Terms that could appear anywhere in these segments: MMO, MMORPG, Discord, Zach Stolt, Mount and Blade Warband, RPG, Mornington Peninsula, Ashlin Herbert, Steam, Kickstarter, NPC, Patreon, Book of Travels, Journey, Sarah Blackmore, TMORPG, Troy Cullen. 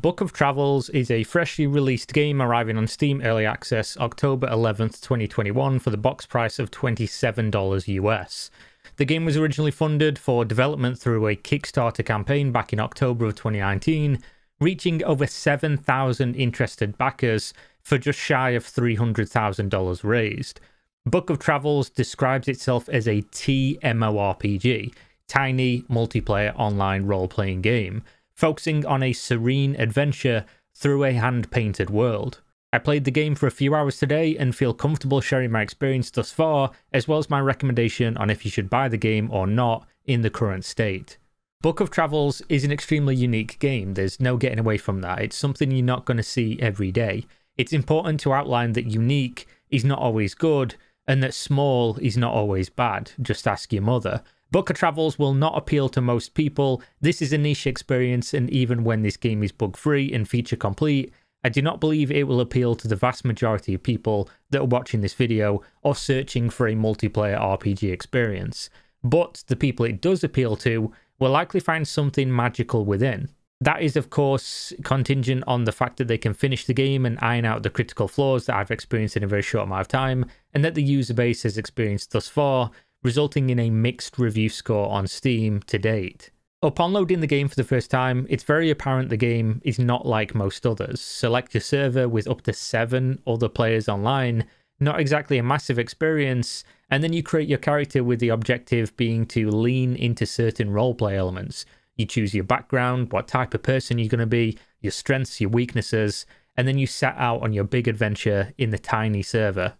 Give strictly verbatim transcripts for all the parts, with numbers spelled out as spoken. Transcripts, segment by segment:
Book of Travels is a freshly released game arriving on Steam Early Access October eleventh, twenty twenty-one for the box price of twenty-seven dollars U S. The game was originally funded for development through a Kickstarter campaign back in October of twenty nineteen, reaching over seven thousand interested backers for just shy of three hundred thousand dollars raised. Book of Travels describes itself as a T M O R P G, tiny multiplayer online role-playing game, focusing on a serene adventure through a hand-painted world. I played the game for a few hours today and feel comfortable sharing my experience thus far, as well as my recommendation on if you should buy the game or not in the current state. Book of Travels is an extremely unique game, there's no getting away from that, it's something you're not going to see every day. It's important to outline that unique is not always good, and that small is not always bad, just ask your mother. Book of Travels will not appeal to most people, this is a niche experience, and even when this game is bug-free and feature complete, I do not believe it will appeal to the vast majority of people that are watching this video or searching for a multiplayer R P G experience, but the people it does appeal to will likely find something magical within. That is of course contingent on the fact that they can finish the game and iron out the critical flaws that I've experienced in a very short amount of time, and that the user base has experienced thus far, resulting in a mixed review score on Steam to date. Upon loading the game for the first time, it's very apparent the game is not like most others. Select your server with up to seven other players online, not exactly a massive experience, and then you create your character with the objective being to lean into certain roleplay elements. You choose your background, what type of person you're going to be, your strengths, your weaknesses, and then you set out on your big adventure in the tiny server.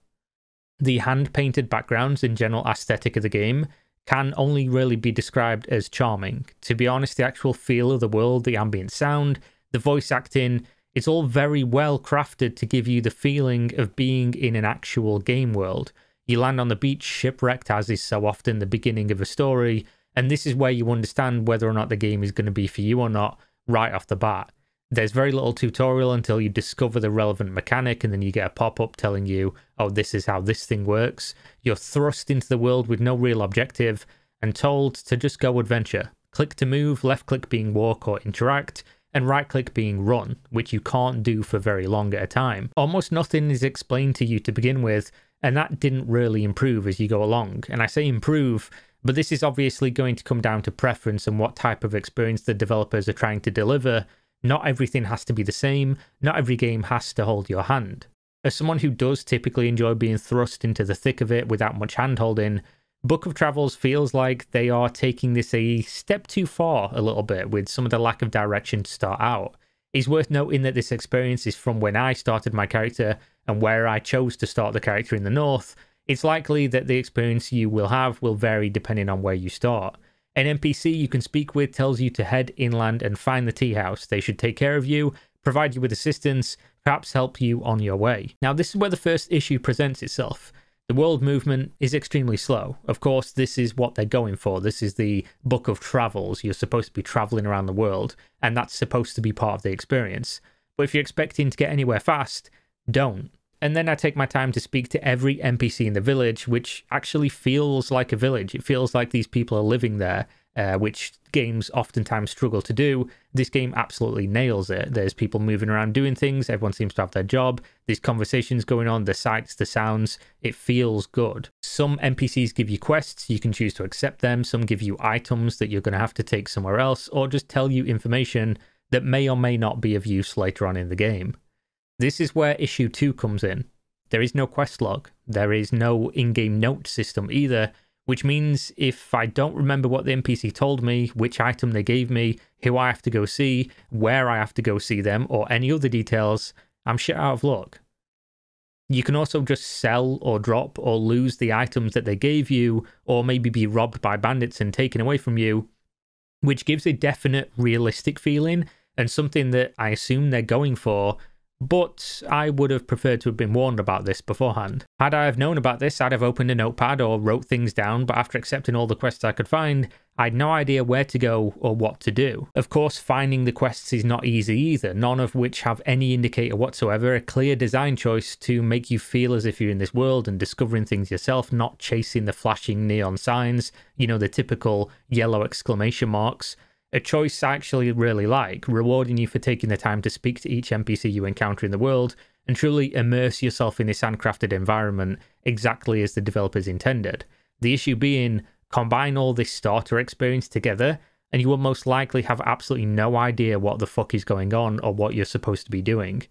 The hand-painted backgrounds and general aesthetic of the game can only really be described as charming. To be honest, the actual feel of the world, the ambient sound, the voice acting, it's all very well crafted to give you the feeling of being in an actual game world. You land on the beach shipwrecked, as is so often the beginning of a story, and this is where you understand whether or not the game is going to be for you or not right off the bat. There's very little tutorial until you discover the relevant mechanic, and then you get a pop-up telling you, oh, this is how this thing works. You're thrust into the world with no real objective and told to just go adventure. Click to move, left click being walk or interact, and right click being run, which you can't do for very long at a time. Almost nothing is explained to you to begin with, and that didn't really improve as you go along. And I say improve, but this is obviously going to come down to preference and what type of experience the developers are trying to deliver. Not everything has to be the same, not every game has to hold your hand. As someone who does typically enjoy being thrust into the thick of it without much hand-holding, Book of Travels feels like they are taking this a step too far a little bit with some of the lack of direction to start out. It's worth noting that this experience is from when I started my character and where I chose to start the character in the north. It's likely that the experience you will have will vary depending on where you start. An N P C you can speak with tells you to head inland and find the tea house. They should take care of you, provide you with assistance, perhaps help you on your way. Now this is where the first issue presents itself. The world movement is extremely slow. Of course this is what they're going for, this is the Book of Travels, you're supposed to be travelling around the world and that's supposed to be part of the experience. But if you're expecting to get anywhere fast, don't. And then I take my time to speak to every N P C in the village, which actually feels like a village. It feels like these people are living there, uh, which games oftentimes struggle to do. This game absolutely nails it. There's people moving around doing things, everyone seems to have their job, there's conversations going on, the sights, the sounds, it feels good. Some N P Cs give you quests, you can choose to accept them, some give you items that you're going to have to take somewhere else, or just tell you information that may or may not be of use later on in the game. This is where issue two comes in. There is no quest log, there is no in-game note system either, which means if I don't remember what the N P C told me, which item they gave me, who I have to go see, where I have to go see them, or any other details, I'm shit out of luck. You can also just sell or drop or lose the items that they gave you, or maybe be robbed by bandits and taken away from you, which gives a definite realistic feeling and something that I assume they're going for. But I would have preferred to have been warned about this beforehand. Had I have known about this, I'd have opened a notepad or wrote things down, but after accepting all the quests I could find, I had no idea where to go or what to do. Of course, finding the quests is not easy either, none of which have any indicator whatsoever, a clear design choice to make you feel as if you're in this world and discovering things yourself, not chasing the flashing neon signs, you know, the typical yellow exclamation marks. a choice I actually really like, rewarding you for taking the time to speak to each N P C you encounter in the world and truly immerse yourself in this handcrafted environment exactly as the developers intended. The issue being, combine all this starter experience together and you will most likely have absolutely no idea what the fuck is going on or what you're supposed to be doing.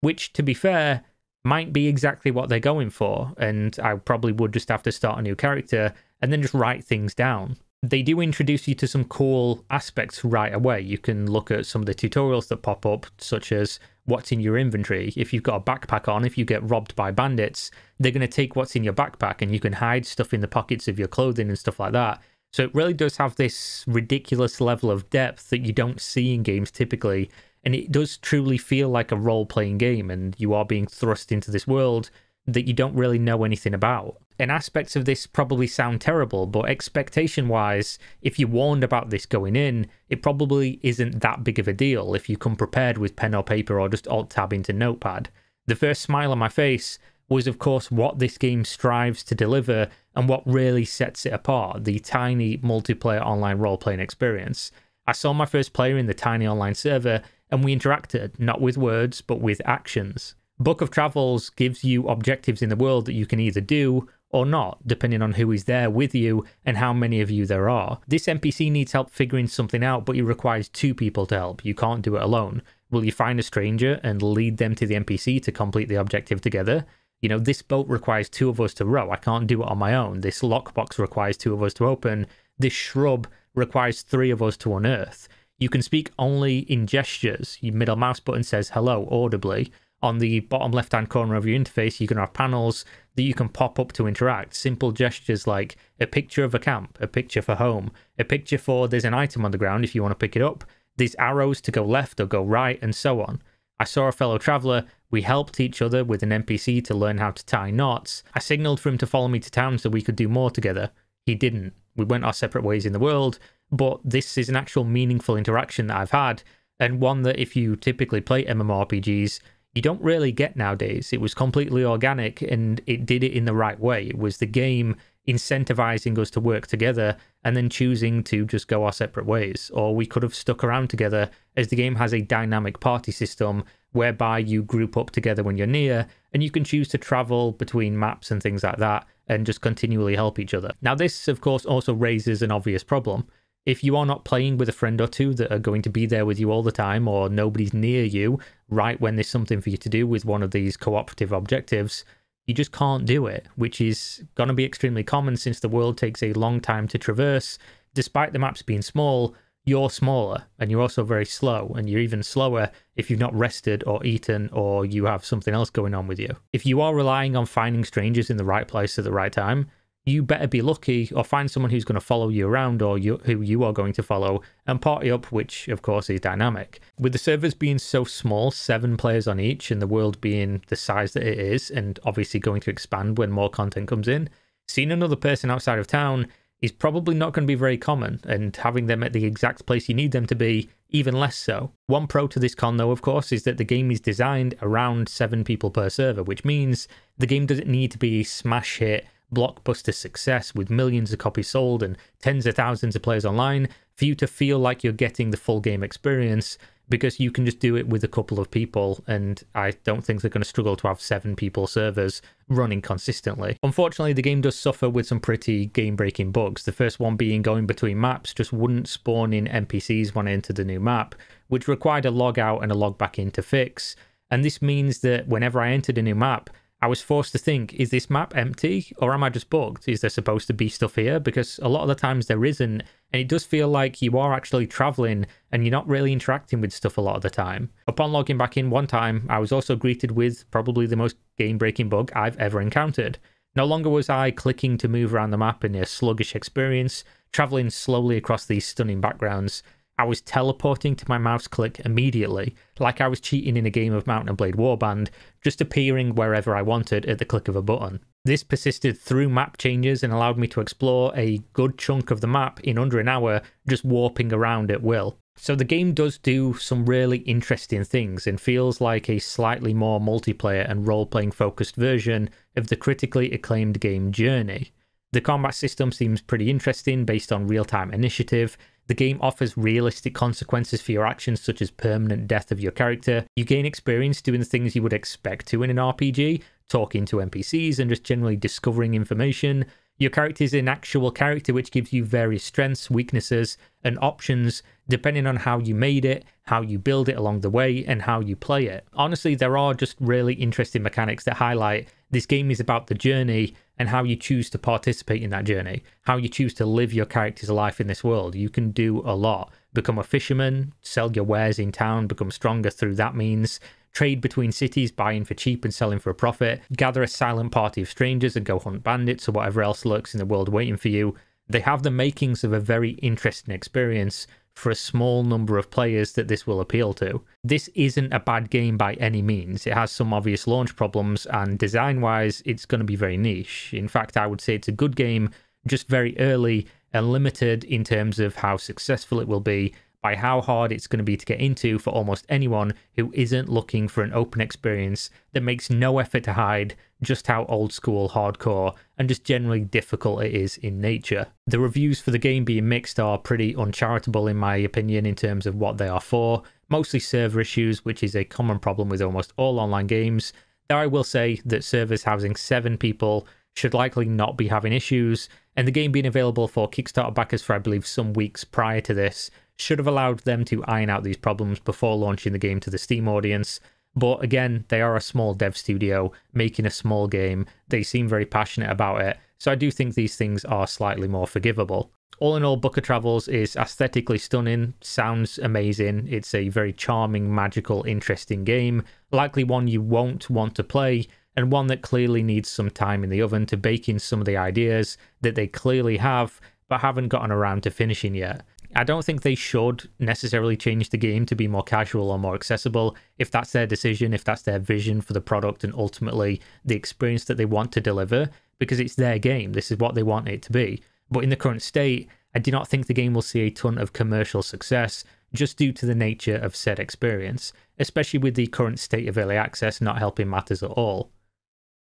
Which, to be fair, might be exactly what they're going for, and I probably would just have to start a new character and then just write things down. They do introduce you to some cool aspects right away. You can look at some of the tutorials that pop up, such as what's in your inventory. If you've got a backpack on, if you get robbed by bandits, they're going to take what's in your backpack and you can hide stuff in the pockets of your clothing and stuff like that. So it really does have this ridiculous level of depth that you don't see in games typically, and it does truly feel like a role-playing game and you are being thrust into this world that you don't really know anything about. And aspects of this probably sound terrible, but expectation-wise, if you're warned about this going in, it probably isn't that big of a deal if you come prepared with pen or paper or just alt-tab into Notepad. The first smile on my face was of course what this game strives to deliver and what really sets it apart, the tiny multiplayer online role-playing experience. I saw my first player in the tiny online server and we interacted, not with words, but with actions. Book of Travels gives you objectives in the world that you can either do or not, depending on who is there with you and how many of you there are. This N P C needs help figuring something out, but it requires two people to help. You can't do it alone. Will you find a stranger and lead them to the N P C to complete the objective together? You know, this boat requires two of us to row. I can't do it on my own. This lockbox requires two of us to open. This shrub requires three of us to unearth. You can speak only in gestures. Your middle mouse button says hello audibly. On the bottom left-hand corner of your interface, you can have panels that you can pop up to interact. Simple gestures like a picture of a camp, a picture for home, a picture for there's an item on the ground if you want to pick it up, these arrows to go left or go right, and so on. I saw a fellow traveller. We helped each other with an N P C to learn how to tie knots. I signalled for him to follow me to town so we could do more together. He didn't. We went our separate ways in the world, but this is an actual meaningful interaction that I've had, and one that if you typically play MMORPGs, you don't really get nowadays. It was completely organic and it did it in the right way. It was the game incentivizing us to work together and then choosing to just go our separate ways. Or we could have stuck around together, as the game has a dynamic party system whereby you group up together when you're near and you can choose to travel between maps and things like that and just continually help each other. Now this of course also raises an obvious problem. If you are not playing with a friend or two that are going to be there with you all the time, or nobody's near you right when there's something for you to do with one of these cooperative objectives, you just can't do it, which is going to be extremely common since the world takes a long time to traverse. Despite the maps being small, you're smaller and you're also very slow, and you're even slower if you've not rested or eaten or you have something else going on with you. If you are relying on finding strangers in the right place at the right time, you better be lucky or find someone who's going to follow you around, or you, who you are going to follow and party up, which of course is dynamic. With the servers being so small, seven players on each, and the world being the size that it is and obviously going to expand when more content comes in, seeing another person outside of town is probably not going to be very common, and having them at the exact place you need them to be even less so. One pro to this con though, of course, is that the game is designed around seven people per server, which means the game doesn't need to be a smash hit blockbuster success with millions of copies sold and tens of thousands of players online for you to feel like you're getting the full game experience, because you can just do it with a couple of people, and I don't think they're going to struggle to have seven people servers running consistently. Unfortunately, the game does suffer with some pretty game-breaking bugs. The first one being going between maps just wouldn't spawn in N P Cs when I entered the new map, which required a log out and a log back in to fix. And this means that whenever I entered a new map, I was forced to think, is this map empty or am I just bugged? Is there supposed to be stuff here? Because a lot of the times there isn't, and it does feel like you are actually traveling and you're not really interacting with stuff a lot of the time. Upon logging back in one time, I was also greeted with probably the most game-breaking bug I've ever encountered. No longer was I clicking to move around the map in a sluggish experience, traveling slowly across these stunning backgrounds. I was teleporting to my mouse click immediately, like I was cheating in a game of Mount and Blade Warband, just appearing wherever I wanted at the click of a button. This persisted through map changes and allowed me to explore a good chunk of the map in under an hour, just warping around at will. So the game does do some really interesting things and feels like a slightly more multiplayer and role-playing focused version of the critically acclaimed game Journey. The combat system seems pretty interesting, based on real-time initiative. The game offers realistic consequences for your actions, such as permanent death of your character. You gain experience doing the things you would expect to in an R P G, talking to N P Cs and just generally discovering information. Your character is an actual character, which gives you various strengths, weaknesses, and options, depending on how you made it, how you build it along the way, and how you play it. Honestly, there are just really interesting mechanics that highlight this game is about the journey and how you choose to participate in that journey, how you choose to live your character's life in this world. You can do a lot. Become a fisherman, sell your wares in town, become stronger through that means, trade between cities, buying for cheap and selling for a profit, gather a silent party of strangers and go hunt bandits or whatever else lurks in the world waiting for you. They have the makings of a very interesting experience for a small number of players that this will appeal to. This isn't a bad game by any means. It has some obvious launch problems, and design-wise, it's going to be very niche. In fact, I would say it's a good game, just very early and limited in terms of how successful it will be, by how hard it's going to be to get into for almost anyone who isn't looking for an open experience that makes no effort to hide just how old-school, hardcore, and just generally difficult it is in nature. The reviews for the game being mixed are pretty uncharitable in my opinion in terms of what they are for, mostly server issues, which is a common problem with almost all online games. Though I will say that servers housing seven people should likely not be having issues, and the game being available for Kickstarter backers for I believe some weeks prior to this should have allowed them to iron out these problems before launching the game to the Steam audience. But again, they are a small dev studio making a small game. They seem very passionate about it, so I do think these things are slightly more forgivable. All in all, Book of Travels is aesthetically stunning, sounds amazing. It's a very charming, magical, interesting game, likely one you won't want to play, and one that clearly needs some time in the oven to bake in some of the ideas that they clearly have, but haven't gotten around to finishing yet. I don't think they should necessarily change the game to be more casual or more accessible. If that's their decision, if that's their vision for the product and ultimately the experience that they want to deliver, because it's their game, this is what they want it to be. But in the current state, I do not think the game will see a ton of commercial success just due to the nature of said experience, especially with the current state of early access not helping matters at all.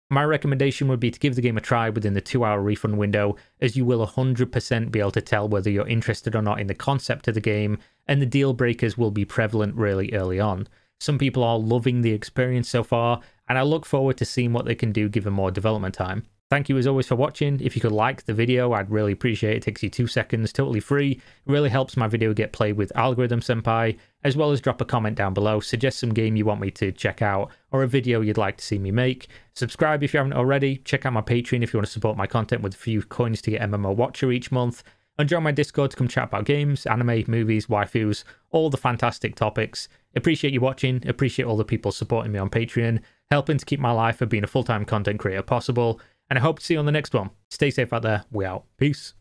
My recommendation would be to give the game a try within the two hour refund window, as you will one hundred percent be able to tell whether you're interested or not in the concept of the game, and the deal breakers will be prevalent really early on. Some people are loving the experience so far, and I look forward to seeing what they can do given more development time. Thank you as always for watching. If you could like the video, I'd really appreciate it. It takes you two seconds, totally free. It really helps my video get played with Algorithm Senpai, as well as drop a comment down below, suggest some game you want me to check out, or a video you'd like to see me make. Subscribe if you haven't already, check out my Patreon if you want to support my content with a few coins to get M M O Watcher each month, and join my Discord to come chat about games, anime, movies, waifus, all the fantastic topics. Appreciate you watching, appreciate all the people supporting me on Patreon, helping to keep my life of being a full-time content creator possible, and I hope to see you on the next one. Stay safe out there. We out. Peace.